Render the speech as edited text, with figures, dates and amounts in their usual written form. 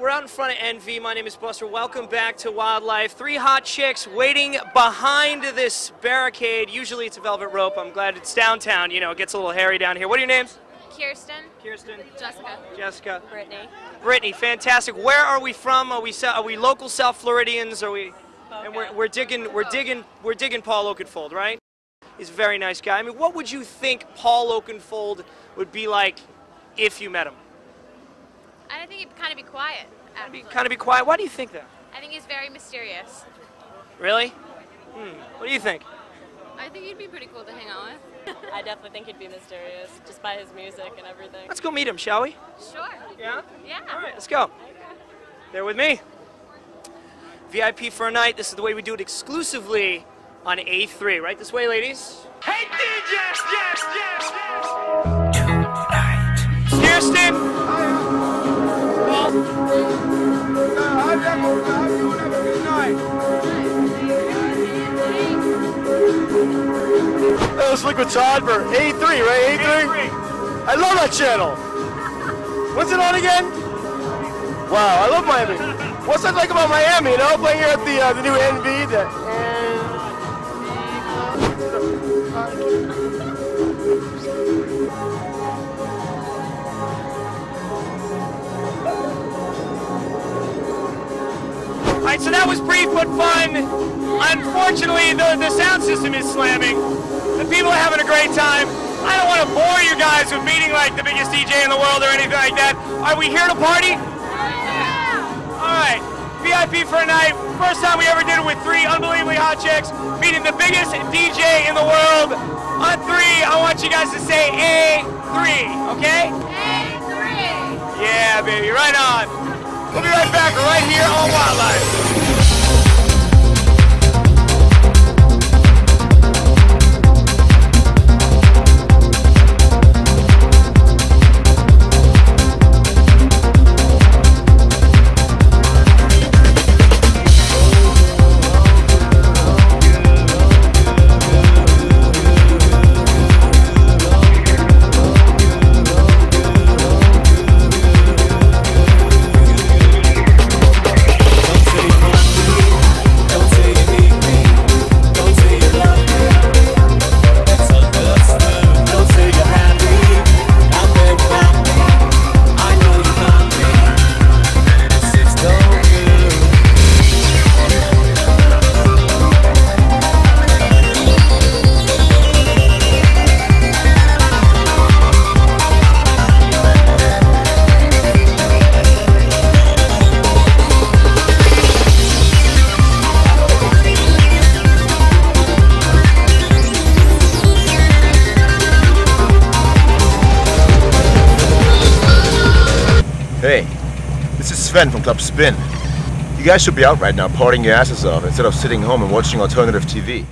We're out in front of NV. My name is Buster. Welcome back to Wildlife. Three hot chicks waiting behind this barricade. Usually it's a velvet rope. I'm glad it's downtown. You know, it gets a little hairy down here. What are your names? Kirsten. Kirsten. Jessica. Jessica. Brittany. Brittany. Fantastic. Where are we from? Are we local South Floridians? Are we? Okay. And we're digging Paul Oakenfold, right? He's a very nice guy. I mean, what would you think Paul Oakenfold would be like if you met him? I think he'd kind of be quiet. Kind of be quiet? Why do you think that? I think he's very mysterious. Really? What do you think? I think he'd be pretty cool to hang out with. I definitely think he'd be mysterious, just by his music and everything. Let's go meet him, shall we? Sure. Yeah? Yeah. All right, let's go. Okay. They're with me. VIP for a night. This is the way we do it exclusively on A3. Right this way, ladies? Hey, DJ! Yes! Kirsten! That was Liquid Todd for A3, right? A3? A3. I love that channel. What's it on again? Wow, I love Miami. What's that like about Miami? You know, playing here at the new NV. Alright, so that was brief but fun. Unfortunately, the sound system is slamming. The people are having a great time. I don't want to bore you guys with meeting like the biggest DJ in the world or anything like that. Are we here to party? Yeah. Alright, VIP for a night. First time we ever did it with three unbelievably hot chicks, meeting the biggest DJ in the world. On three, I want you guys to say A3, okay? A3. Yeah, baby, right on. We'll be right back right here on Wildlife. Hey, this is Sven from Club Spin. You guys should be out right now partying your asses off instead of sitting home and watching alternative TV.